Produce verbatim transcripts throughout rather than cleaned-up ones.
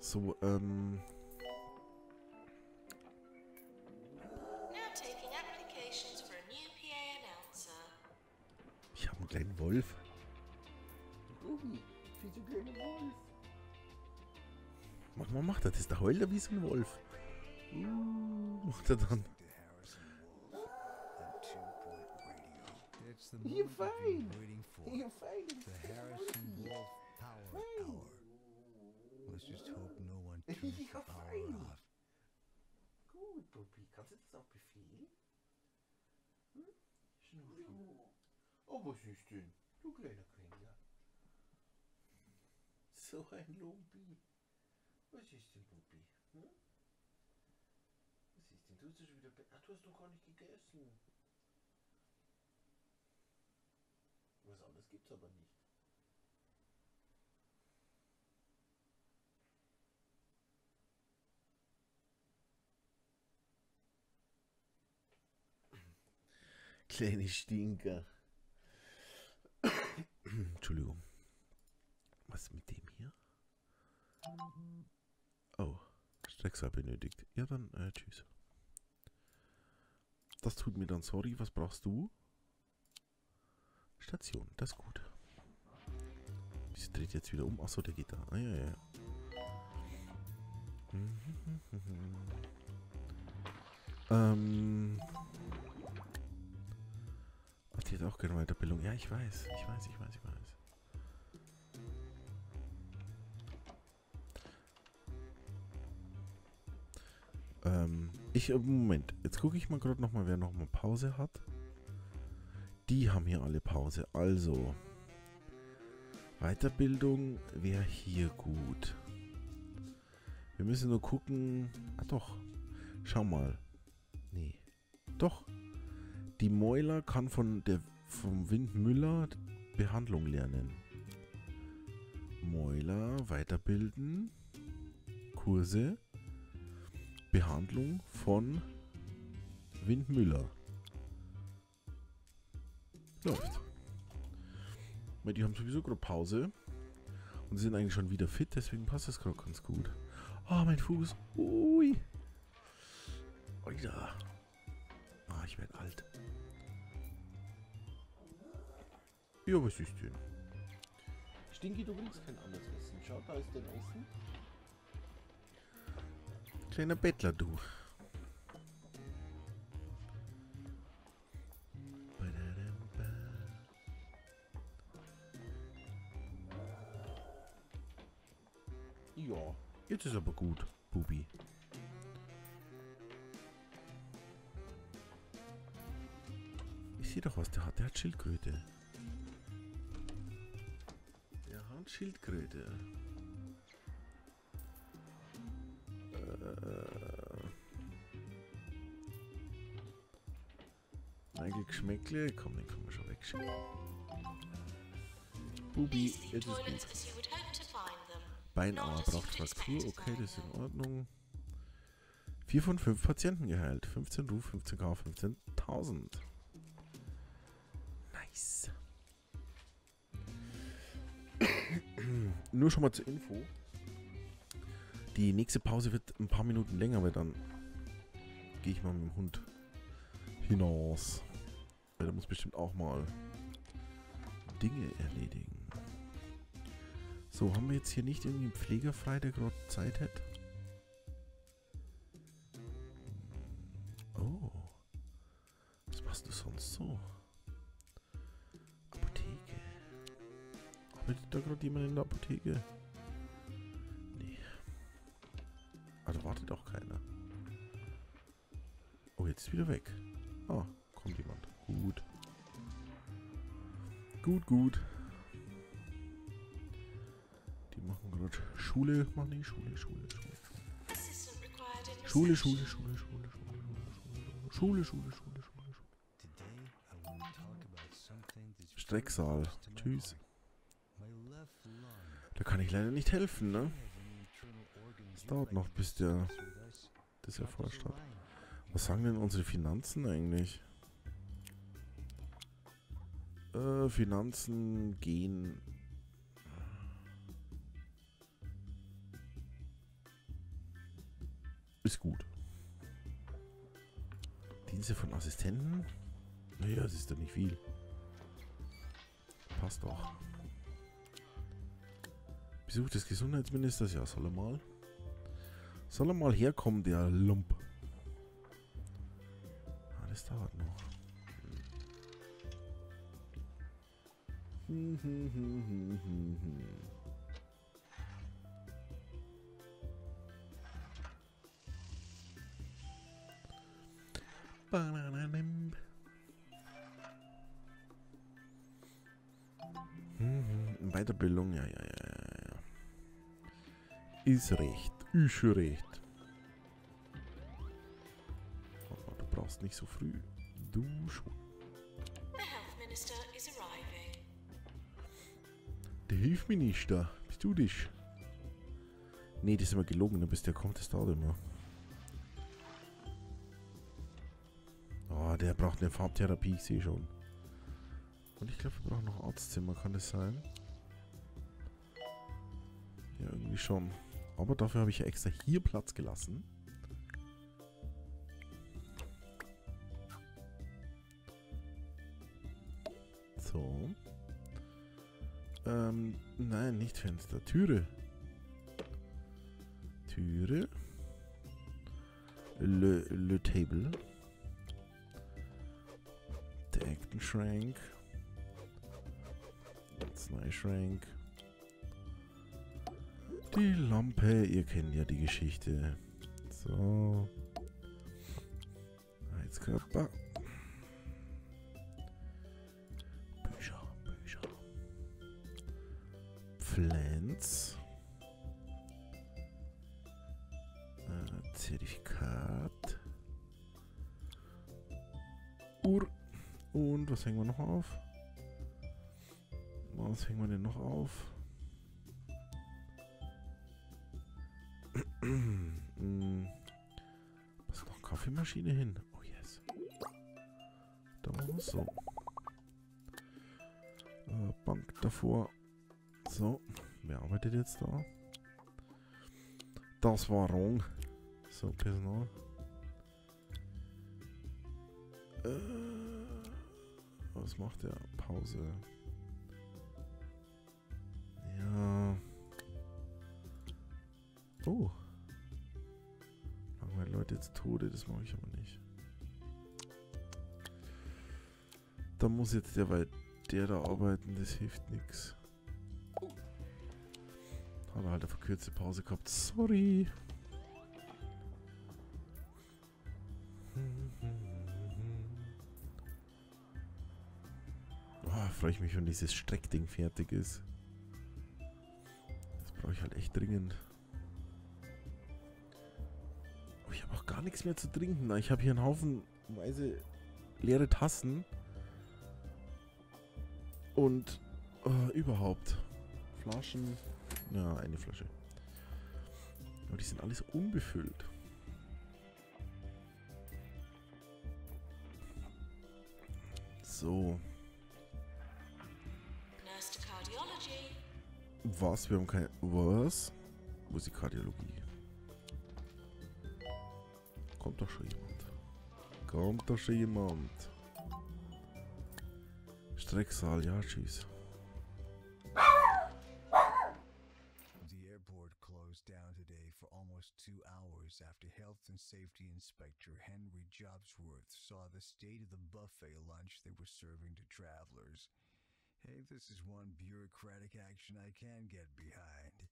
So, ähm... ich habe einen kleinen Wolf. Was macht er? Das ist der Heuler wie so ein Wolf. Uh, macht er dann. You're fine. You're fine. The Harrison Wolf Power Hour. Let's just hope no one turns the power off. Gut, Bobby. Kannst du das auf Befehl? Hm? Schnurri. Oh, was ist denn? Du kleiner Kringler. So ein Lobby. Was ist denn, Bobby? Hm? Was ist denn? Du hast schon wieder... Ach, du hast doch gar nicht gegessen. Was anderes gibt's aber nicht. Kleine Stinker. Entschuldigung. Was mit dem hier? Oh, Streckseil benötigt. Ja, dann äh, tschüss. Das tut mir dann sorry. Was brauchst du? Station, das ist gut. Wieso dreht jetzt wieder um? Achso, der geht da. Ah, ja, ja. ähm. Ach, die hat auch keine Weiterbildung. Ja, ich weiß. Ich weiß, ich weiß, ich weiß. Ähm, ich, Moment. Jetzt gucke ich mal gerade nochmal, wer nochmal Pause hat. Die haben hier alle Pause. Also, Weiterbildung wäre hier gut. Wir müssen nur gucken. Ah doch, schau mal. Nee, doch. Die Moeller kann von der vom Windmüller Behandlung lernen. Moeller weiterbilden. Kurse. Behandlung von Windmüller. Läuft. Weil die haben sowieso gerade Pause. Und sie sind eigentlich schon wieder fit, deswegen passt das gerade ganz gut. Ah, oh, mein Fuß. Ui. Alter. Ah, ich werde alt. Ja, was ist denn? Stinky, du willst kein anderes Essen. Schau, da ist dein Essen. Kleiner Bettler, du. Ja, jetzt ist aber gut, Bubi. Ich sehe doch, was der hat. Der hat Schildkröte. Der hat Schildkröte. Äh. Eigentlich Geschmäckle. Komm, den können wir schon wegschicken. Bubi, jetzt ist gut. Beinauer braucht Fraktur, okay, das ist in Ordnung. vier von fünf Patienten geheilt. fünfzehn Ruf, fünfzehn K, fünfzehntausend. Nice. Nur schon mal zur Info. Die nächste Pause wird ein paar Minuten länger, weil dann gehe ich mal mit dem Hund hinaus. Weil der muss bestimmt auch mal Dinge erledigen. So, haben wir jetzt hier nicht irgendwie einen Pfleger frei, der gerade Zeit hat? Oh. Was machst du sonst so? Apotheke. Arbeitet da gerade jemand in der Apotheke? Nee. Ah, da wartet auch keiner. Oh, jetzt ist wieder weg. Ah, kommt jemand. Gut. Gut, gut. Machen gerade Schule, machen die Schule, Schule, Schule. Schule, Schule, Schule, Schule, Schule, Schule, Schule, Schule, Schule, Schule, Schule. Strecksaal. Tschüss. Da kann ich leider nicht helfen, ne? Es dauert noch, bis der das erforscht hat. Was sagen denn unsere Finanzen eigentlich? Äh, Finanzen gehen. Dienste von Assistenten? Naja, das ist doch nicht viel. Passt doch. Besuch des Gesundheitsministers. Ja, soll er mal. Soll er mal herkommen, der Lump. Ah, das dauert noch. Hm, hm, hm, hm, hm, hm. Weiterbildung, ja, ja, ja, ja. Ist recht, ist recht. Oh, du brauchst nicht so früh. Du schon. Der Hilfsminister, bist du dich? Nee, das ist immer gelogen, du bist der kommt, das dauert immer. Oh, der braucht eine Farbtherapie, ich sehe schon. Und ich glaube, wir brauchen noch Arztzimmer, kann das sein? Ja, irgendwie schon. Aber dafür habe ich ja extra hier Platz gelassen. So. Ähm, nein, nicht Fenster. Türe. Türe. Le, le Table. Der Aktenschrank. Arzneischrank. Die Lampe, ihr kennt ja die Geschichte. So. Heizkörper. Bücher, Bücher. Pflanz. Äh, Zertifikat. Uhr. Und was hängen wir noch auf? Was hängen wir denn noch auf? Was ist noch? Kaffeemaschine hin. Oh yes. Da machen wir es so. Äh, Bank davor. So. Wer arbeitet jetzt da? Das war wrong. So, Personal. Äh, was macht der? Pause. Ja. Oh. Machen wir Leute jetzt Tode, das mache ich aber nicht. Da muss jetzt der bei der da arbeiten, das hilft nichts. Haben wir halt eine verkürzte Pause gehabt. Sorry. Oh, freue ich mich, wenn dieses Streckding fertig ist. Das brauche ich halt echt dringend. Gar nichts mehr zu trinken. Ich habe hier einen Haufen weise leere Tassen und äh, überhaupt Flaschen. Ja, eine Flasche. Aber die sind alles unbefüllt. So. Was? Wir haben keine... Was? Wo ist die Kardiologie? Kommt doch schon jemand. Kommt doch schon jemand. Strecksaal, ja, tschüss. The airport closed down today for almost two hours after Health and Safety Inspector Henry Jobsworth saw the state of the buffet lunch they were serving to travelers. Hey, this is one bureaucratic action I can get behind.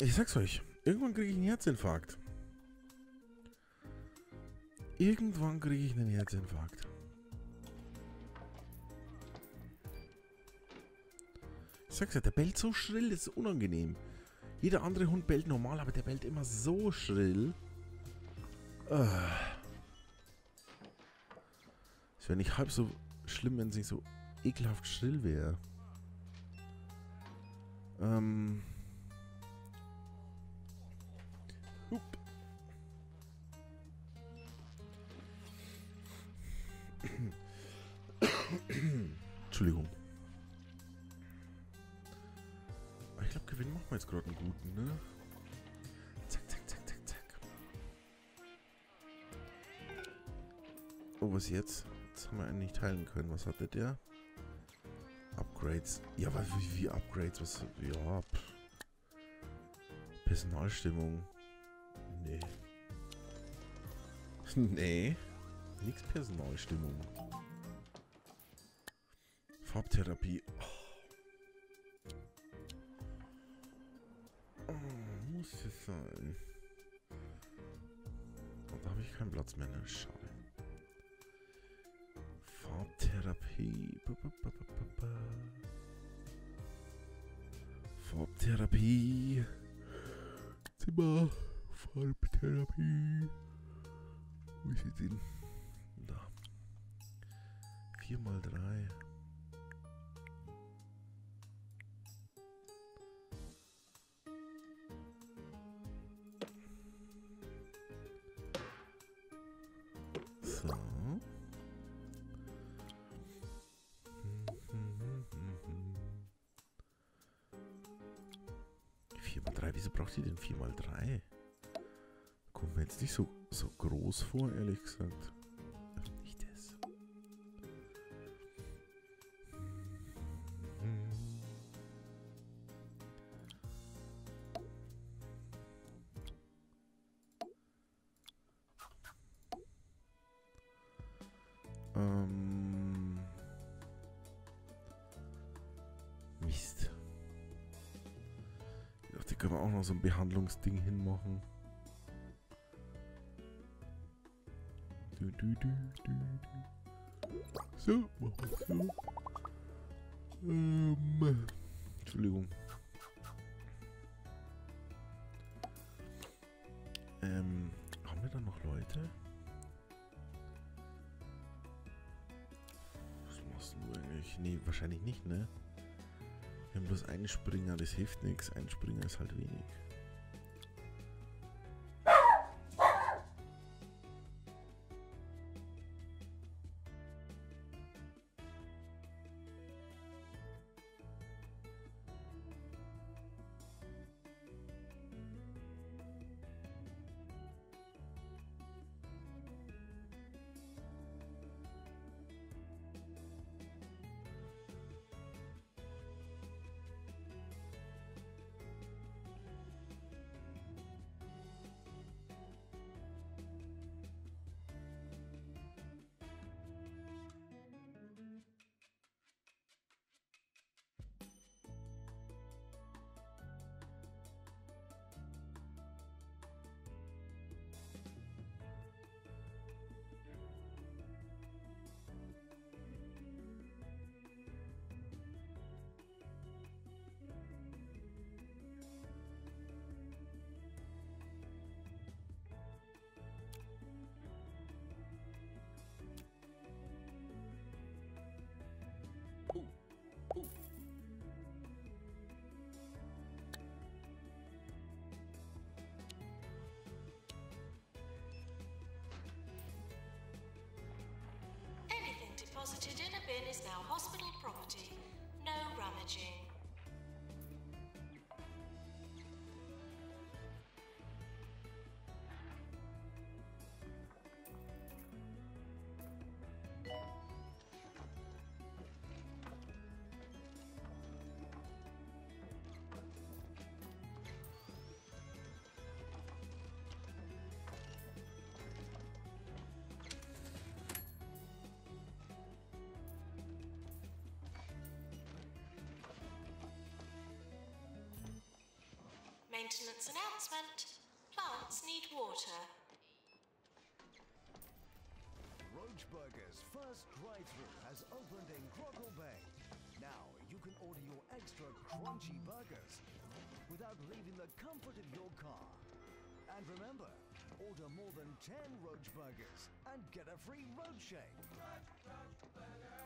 Ich sag's euch, irgendwann kriege ich einen Herzinfarkt. Irgendwann kriege ich einen Herzinfarkt. Ich sag's ja, der bellt so schrill, das ist unangenehm. Jeder andere Hund bellt normal, aber der bellt immer so schrill. Das wäre nicht halb so schlimm, wenn es nicht so ekelhaft schrill wäre. Ähm. Hup. Entschuldigung. Ich glaube, Gewinn machen wir jetzt gerade einen guten, ne? Zack, zack, zack, zack, zack. Oh, was jetzt? Jetzt haben wir einen nicht heilen können. Was hatte der? Upgrades. Ja, aber wie, wie Upgrades? Was? Ja, pff. Personalstimmung. Nee. Nee. Nix Personalstimmung. Farbtherapie. Oh. Oh, muss es sein. Und da habe ich keinen Platz mehr, ne? Schade. Farbtherapie. Farbtherapie. Zimmer. Farbtherapie. Wo ist sie denn? Da. vier mal drei. So. vier mal drei, wieso braucht ihr denn vier mal drei? Kommt mir jetzt nicht so, so groß vor, ehrlich gesagt. Nicht das. Ähm. Mist. Ich dachte, da können wir auch noch so ein Behandlungsding hinmachen. Du, du, du, du, du. So, machen wir es so. Ähm, Entschuldigung. Ähm, haben wir da noch Leute? Was machst du eigentlich? Nee, wahrscheinlich nicht, ne? Wir haben bloß einen Springer, das hilft nichts. Ein Springer ist halt wenig. Anything deposited in a bin is now hospital property. No rummaging. Maintenance announcement. Plants need water. Roach Burgers' first drive-thru has opened in Crockle Bay. Now you can order your extra crunchy burgers without leaving the comfort of your car. And remember, order more than ten Roach Burgers and get a free Roach Shake. Roach, Roach Burger.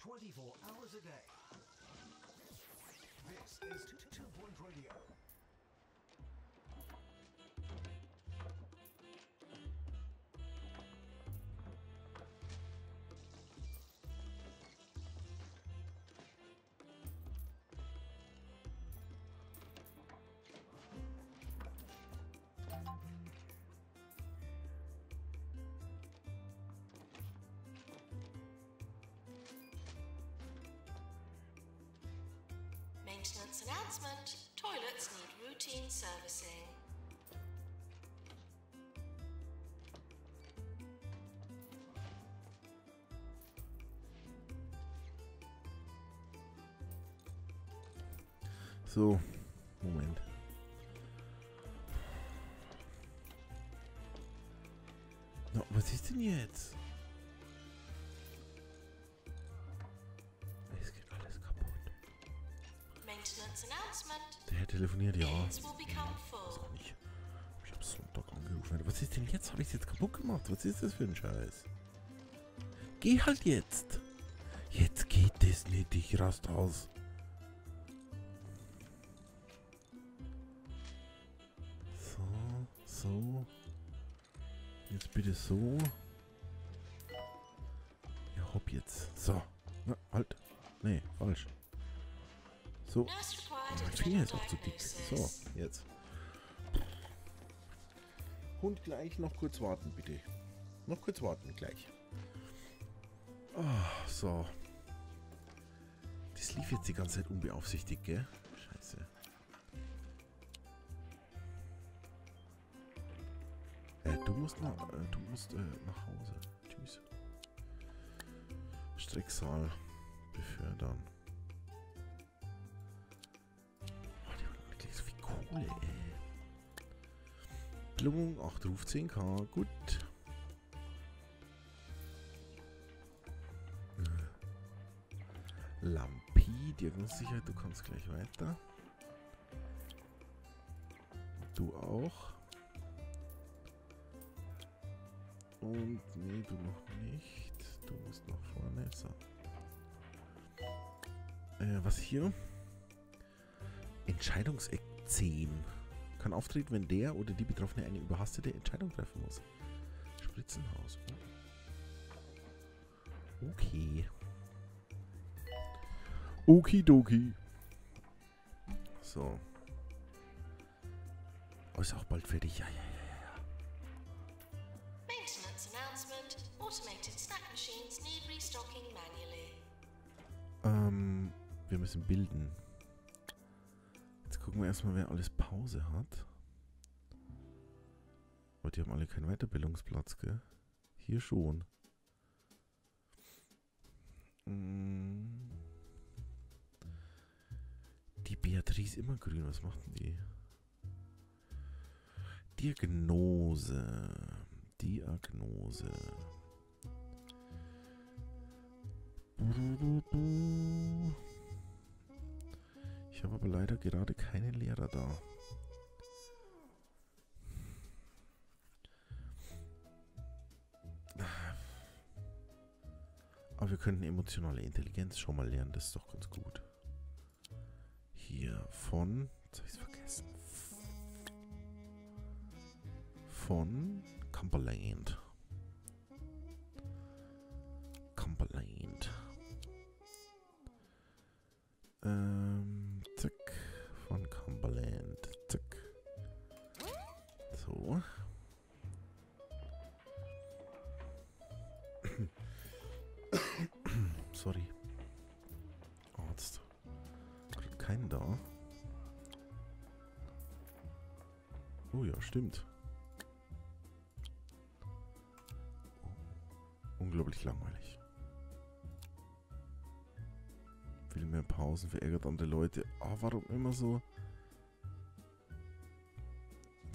twenty-four hours a day. This is Two Point Radio. Maintenance announcement, toilets need routine servicing. So, Moment. No, was ist denn jetzt? Der telefoniert, ja. Ich habe Sonntag angerufen. Was ist denn jetzt? Habe ich es jetzt kaputt gemacht? Was ist das für ein Scheiß? Geh halt jetzt! Jetzt geht das nicht, ich rast aus. So, so. Jetzt bitte so. Ja, hopp jetzt. So. Na, halt. Nee, falsch. So. Oh, mein Finger ist auch zu dick. So, jetzt. Und gleich noch kurz warten, bitte. Noch kurz warten, gleich. Oh, so. Das lief jetzt die ganze Zeit unbeaufsichtigt, gell? Scheiße. Äh, du musst nach, äh, du musst, äh, nach Hause. Tschüss. Stricksaal befördern. Cool, ey. Belohnung, acht Ruf, zehn K, gut. Lampi, Diagnosesicherheit, du kommst gleich weiter. Du auch. Und nee, du noch nicht. Du musst nach vorne. So. Äh, was hier? Entscheidungseck. zehn. Kann auftreten, wenn der oder die Betroffene eine überhastete Entscheidung treffen muss. Spritzenhaus. Okay. Okidoki. So. Oh, ist auch bald fertig. Ja, ja, ja, ja. Maintenance announcement. Automated snack machines need restocking manually. Ähm, wir müssen bilden. Gucken wir erstmal, wer alles Pause hat. Aber die haben alle keinen Weiterbildungsplatz, gell? Hier schon. Die Beatrice immer grün, was macht denn die? Diagnose. Diagnose. Ich habe aber leider gerade keine Lehrer da. Aber wir könnten emotionale Intelligenz schon mal lernen, das ist doch ganz gut. Hier von... Jetzt habe ich es vergessen. Von Campbelland. Campbelland. Ähm... Zack, von Campbelland. Zack. So. Sorry. Arzt. Gerade keinen da. Oh ja, stimmt. Unglaublich langweilig. Viel mehr Pausen, verärgert andere Leute. Ah, warum immer so?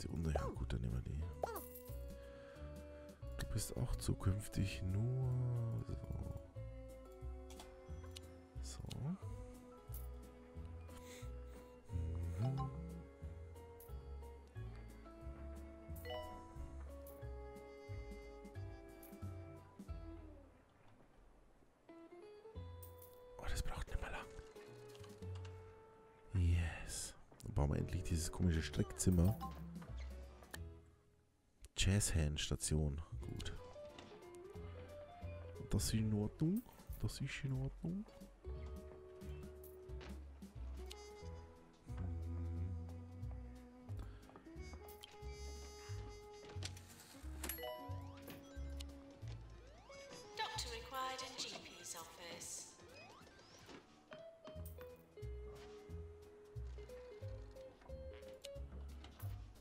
Die Unterhöhe, gut, dann nehmen wir die. Du bist auch zukünftig nur so. So. Mhm. das braucht nicht mehr lang. Yes. Dann bauen wir endlich dieses komische Strickzimmer. Jazzhand-Station. Gut. Das ist in Ordnung. Das ist in Ordnung.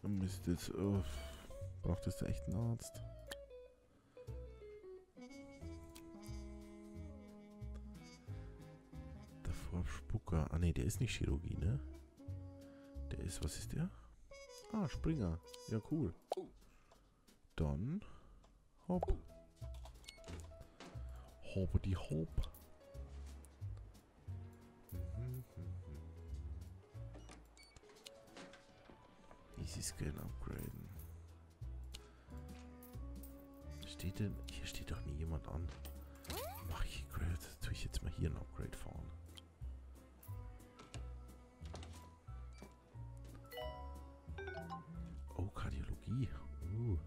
Mist, jetzt oh, braucht es echt einen Arzt. Der Vorspucker. Ah ne, der ist nicht Chirurgie, ne? Der ist, was ist der? Ah, Springer. Ja, cool. Dann hopp. Hopp die hopp. Easy Scan upgraden. Steht denn... Hier steht doch nie jemand an. Mach ich Upgrade. Tue ich jetzt mal hier ein Upgrade fahren. Oh, Kardiologie. Uh.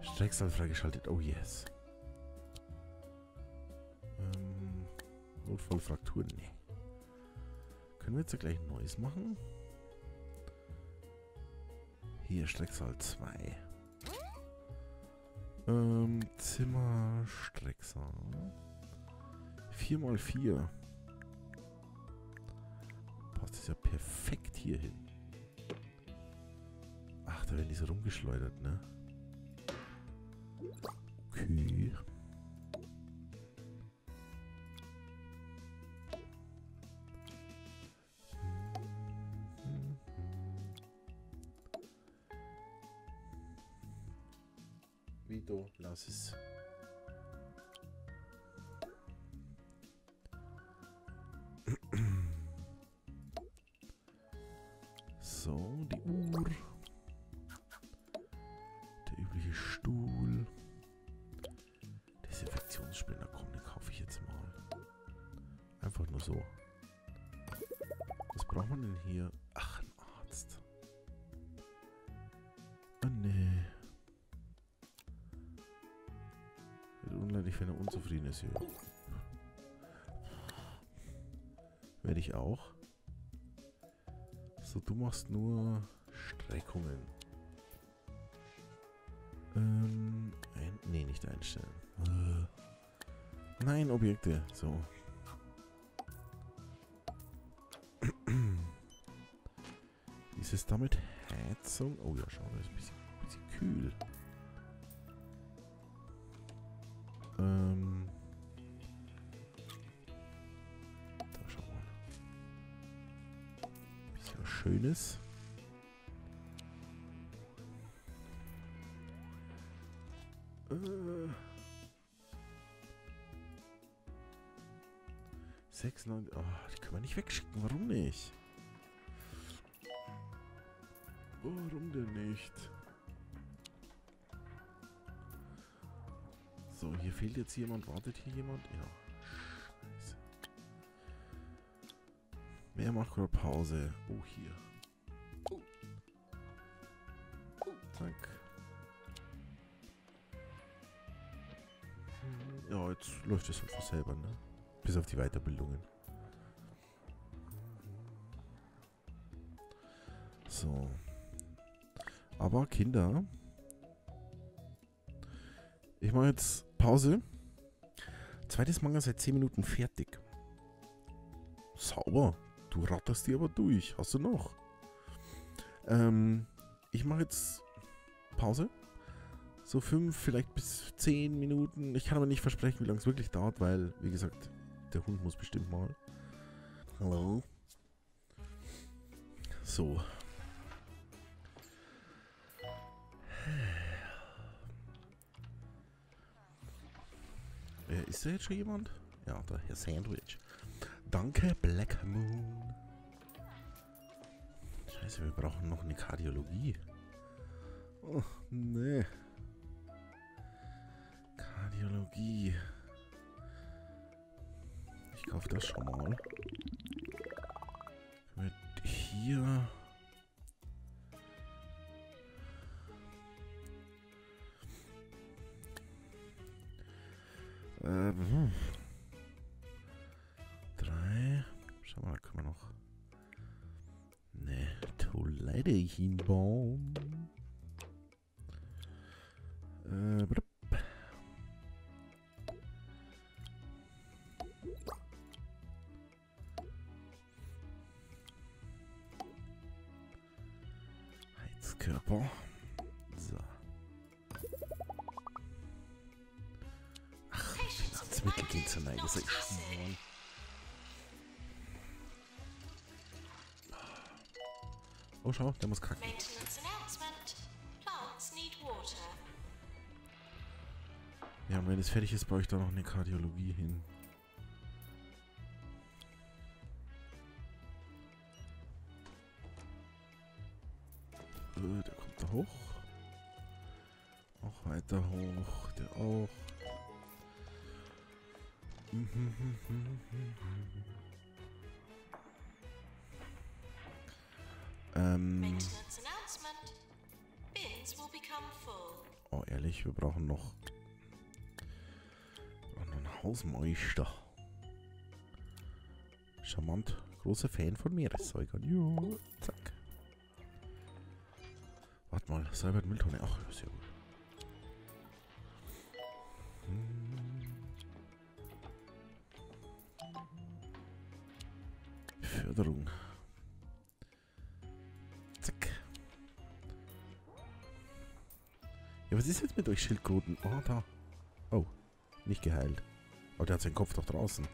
Strecksaal freigeschaltet. Oh yes. Notfallfrakturen, ne. Können wir jetzt ja gleich ein neues machen? Hier, Strecksaal zwei. Ähm, Zimmer, Strecksaal. vier mal vier. Passt das ja perfekt hier hin. Ach, da werden die so rumgeschleudert, ne? Okay. Vito, lass es. So, die Uhr. Der übliche Stuhl. Desinfektionsspender, komm, den kaufe ich jetzt mal. Einfach nur so. Was braucht man denn hier? Ach, ein Arzt. Oh, nee. Unleidlich, wenn er unzufrieden ist hier. Werde ich auch. So, du machst nur Streckungen. Ähm, ein, nee, nicht einstellen. Äh, nein, Objekte. So. Ist es damit Heizung? Oh ja, schau, das ist ein bisschen, ein bisschen kühl. Ähm. Da schauen wir mal. Ein bisschen was Schönes. Äh. sechs, neun. Oh, die können wir nicht wegschicken. Warum nicht? Warum denn nicht? So, hier fehlt jetzt jemand. Wartet hier jemand? Ja. Scheiße. Wer macht gerade Pause? Oh, hier. Oh. Oh. Zack. Ja, jetzt läuft es halt von selber, ne? Bis auf die Weiterbildungen. So. Aber Kinder... Ich mache jetzt Pause. Zweites Manga seit zehn Minuten fertig. Sauber. Du ratterst die aber durch. Hast du noch? Ähm, ich mache jetzt Pause. So fünf, vielleicht bis zehn Minuten. Ich kann aber nicht versprechen, wie lange es wirklich dauert, weil, wie gesagt, der Hund muss bestimmt mal. Hallo. So. Ist da jetzt schon jemand? Ja, der Herr Sandwich. Danke, Black Moon. Scheiße, wir brauchen noch eine Kardiologie. Oh, nee. Kardiologie. Ich kaufe das schon mal. Mit hier. Äh, drei. Schau mal, da können wir noch eine Toilette hinbauen. Äh, brup. Heizkörper. So. Ach, Finanzmittel gehen zur Neige. Das ist schmal. Oh, schau, der muss kacken. Ja, und wenn es fertig ist, baue ich da noch eine Kardiologie hin. Äh, der kommt da hoch. Auch weiter hoch. Der auch. ähm. Oh, ehrlich, wir brauchen noch... Hausmeister. Charmant. Großer Fan von Meeressäugern. Jo, zack. Warte mal, Seibert Mülltonne. Ach, sehr gut. Hm. Förderung. Zack. Ja, was ist jetzt mit euch Schildkröten? Oh, da. Oh, nicht geheilt. Aber der hat seinen Kopf doch draußen.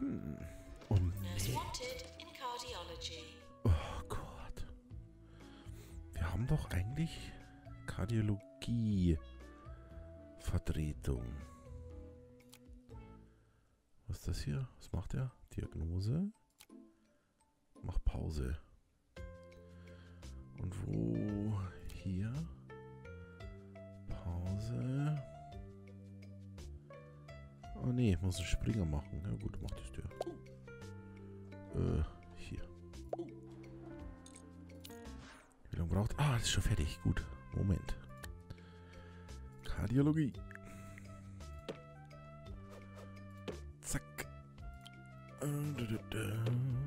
Hm. Oh, nee. Oh Gott. Wir haben doch eigentlich Kardiologie-Vertretung. Was ist das hier? Was macht er? Diagnose. Mach Pause. Und wo? Hier. Pause. Oh ne, ich muss einen Springer machen. Na gut, macht das der. Äh, hier. Wie lange braucht... Ah, das ist schon fertig. Gut. Moment. Kardiologie. Zack. Zack. Ähm.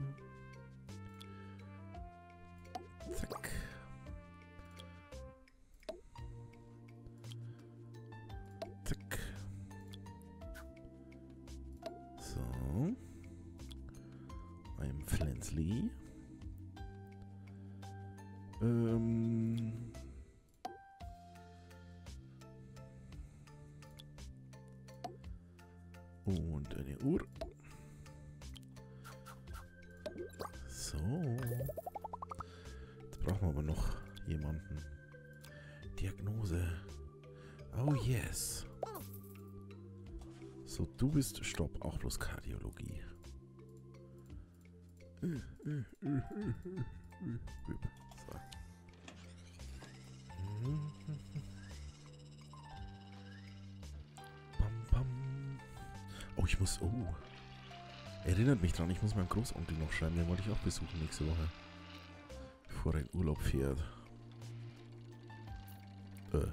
Und eine Uhr. So. Jetzt brauchen wir aber noch jemanden. Diagnose. Oh yes. So, du bist Stopp, auch bloß Kardiologie. So. Bam, bam. Oh, ich muss... Oh. Erinnert mich dran, ich muss meinem Großonkel noch schreiben. Den wollte ich auch besuchen nächste Woche. Bevor er in Urlaub fährt. Äh.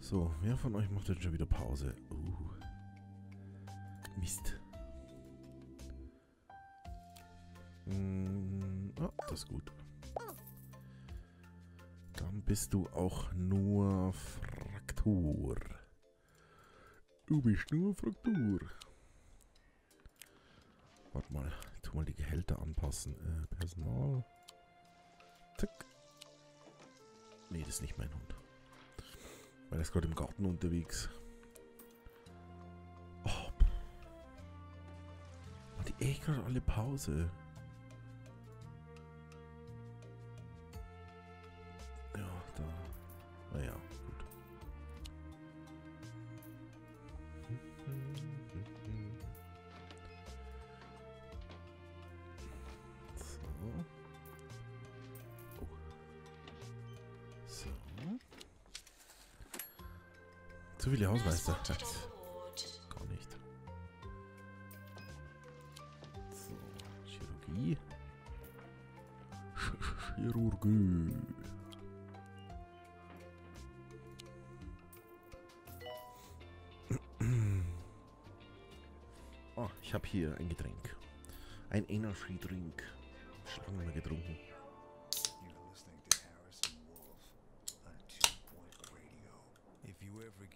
So, wer von euch macht jetzt schon wieder Pause? Uh. Mist. Oh, das ist gut. Dann bist du auch nur Fraktur. Du bist nur Fraktur. Warte mal, ich tu mal die Gehälter anpassen. Äh, Personal. Zack. Nee, das ist nicht mein Hund. Weil er ist gerade im Garten unterwegs. Oh. Hat die echt gerade alle Pause? Naja, gut. Zu viele Hausmeister. Gar nicht. So, Chirurgie. Chirurgie. Oh, ich habe hier ein Getränk. Ein Energy Drink. Schon lange nicht mehr getrunken.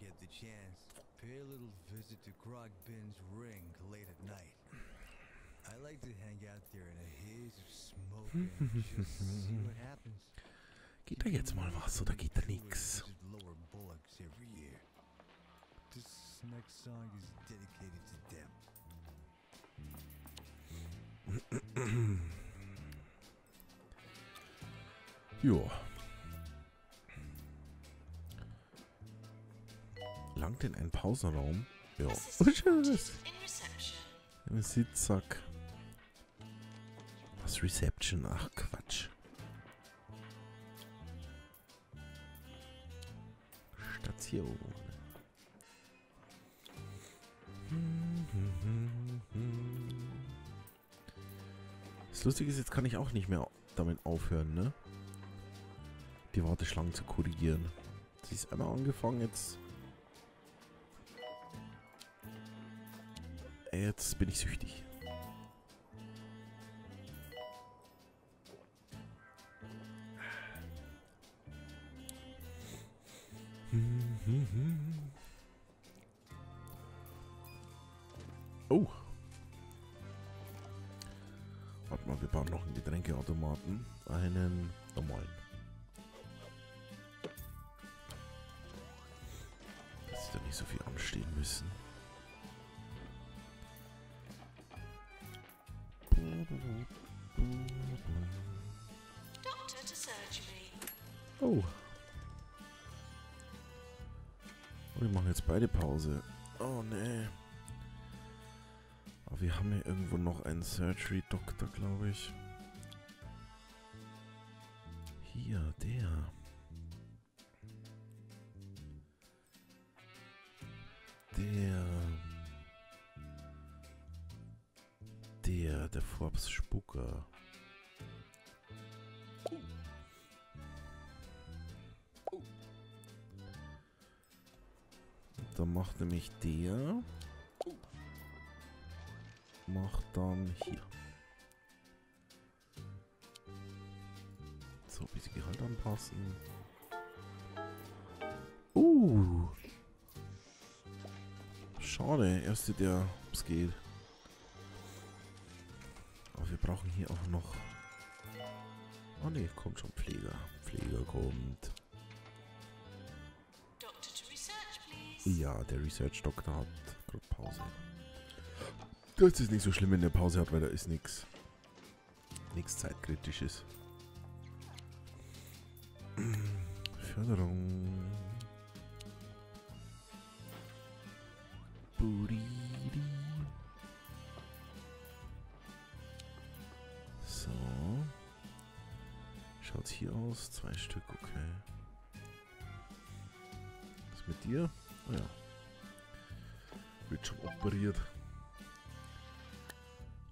Get the chance, pay a little visit to Crockben's ring late at night. I like to hang out there in a haze of smoke and just see what happens. Geht da jetzt mal was oder geht da nix? This next song is dedicated to them. Jo. Langt in einen Pausenraum. Ja. Oh, schönes. Im Sitzsack. Was Reception? Ach, Quatsch. Station. Das Lustige ist, jetzt kann ich auch nicht mehr damit aufhören, ne? Die Warteschlangen zu korrigieren. Sie ist einmal angefangen, jetzt... Jetzt bin ich süchtig. Oh. Warte mal, wir bauen noch einen Getränkeautomaten. Einen normalen. Dass sie da nicht so viel anstehen müssen. Oh. Oh, wir machen jetzt beide Pause. Oh ne. Aber wir haben hier irgendwo noch einen Surgery Doktor, glaube ich. Hier, der. Der. Der, der Forbes Spucker. Dann macht nämlich der, macht dann hier. So, ein bisschen Gehalt anpassen. Uh. Schade, erste der, es geht. Aber wir brauchen hier auch noch... Oh ne, kommt schon Pfleger. Pfleger kommt. Ja, der Research-Doktor hat gerade Pause. Das ist nicht so schlimm, wenn der Pause hat, weil da ist nichts. Nichts Zeitkritisches. Förderung. Buriri. So. Schaut's hier aus? Zwei Stück, okay. Was ist mit dir? Oh ja. Wird schon operiert.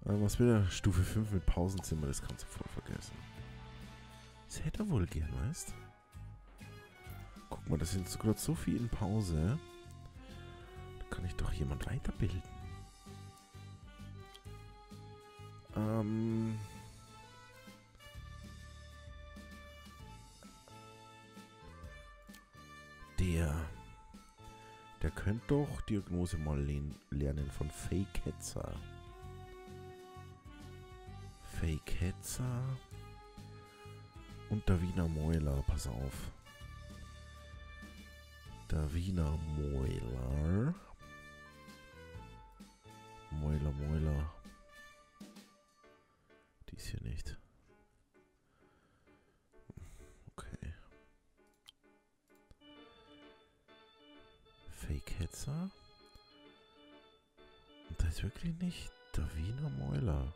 Aber was mit der Stufe fünf mit Pausenzimmer, das kannst du voll vergessen. Das hätte er wohl gern, weißt? Guck mal, das sind sogar so viel in Pause. Da kann ich doch jemand weiterbilden. Ähm... Der... Der könnte doch Diagnose mal lernen von Fake Hetzer. Fake Hetzer. Und Davina Moeller, pass auf. Davina Moeller. Moeller, Moeller. Die ist hier nicht. Fake Hetzer. Und da ist wirklich nicht Davina Moeller.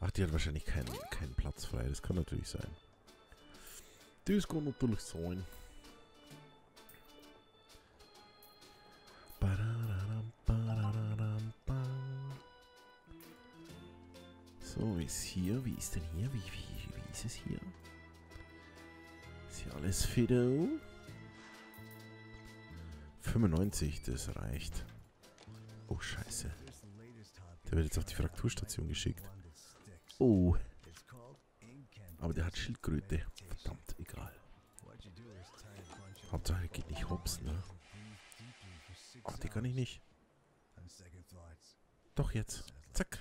Ach, die hat wahrscheinlich keinen, keinen Platz frei. Das kann natürlich sein. Das kann natürlich sein. hier? Wie ist denn hier? Wie, wie, wie ist es hier? Ist hier alles Fido? fünfundneunzig, das reicht. Oh, scheiße. Der wird jetzt auf die Frakturstation geschickt. Oh. Aber der hat Schildkröte. Verdammt, egal. Hauptsache, er geht nicht hops, ne? Oh, den kann ich nicht. Doch, jetzt. Zack.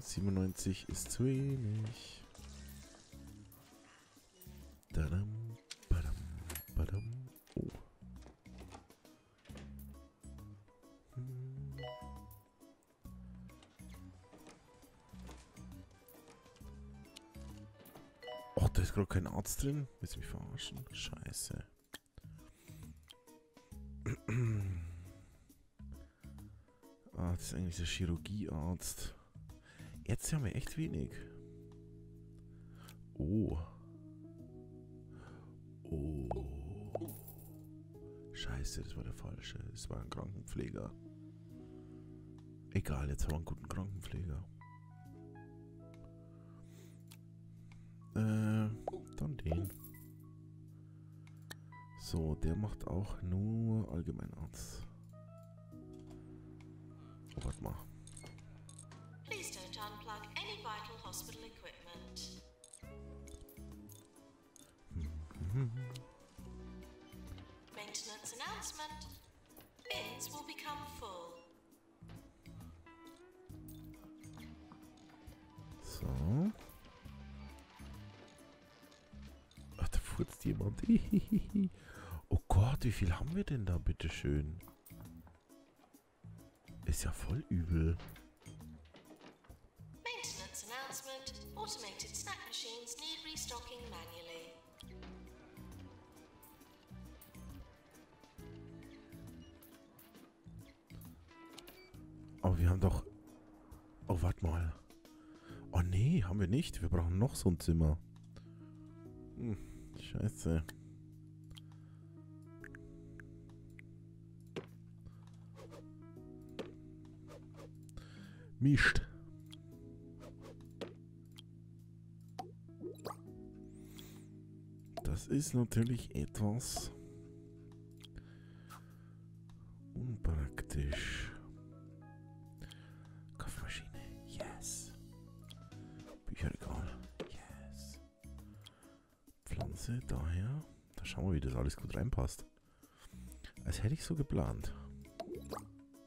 siebenundneunzig ist zu wenig. Dadam, badam, badam. Oh. Och, da ist gerade kein Arzt drin. Willst du mich verarschen? Scheiße. Ah, das ist eigentlich der Chirurgiearzt. Ärzte haben wir echt wenig. Oh. Oh. Scheiße, das war der falsche. Das war ein Krankenpfleger. Egal, jetzt haben wir einen guten Krankenpfleger. Äh, dann den. So, der macht auch nur Allgemeinarzt. Oh, warte mal. Please don't unplug any vital hospital equipment. Maintenance announcement. Bins will become full. So. Ach, da furzt jemand. Oh Gott, wie viel haben wir denn da, bitteschön? Ist ja voll übel. Maintenance announcement. Automated snack machines need restocking manually. Aber wir haben doch... Oh, warte mal. Oh nee, haben wir nicht. Wir brauchen noch so ein Zimmer. Hm, scheiße. Mischt. Das ist natürlich etwas unpraktisch. Kaffeemaschine, yes. Bücherregal, yes. Pflanze, daher. Da schauen wir, wie das alles gut reinpasst. Als hätte ich so geplant.